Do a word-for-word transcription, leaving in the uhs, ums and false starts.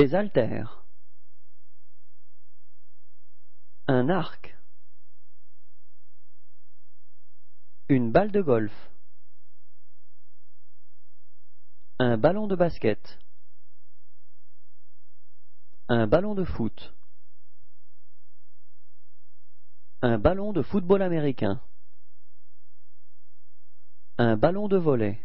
Désaltère. Un arc. Une balle de golf. Un ballon de basket. Un ballon de foot. Un ballon de football américain. Un ballon de volley.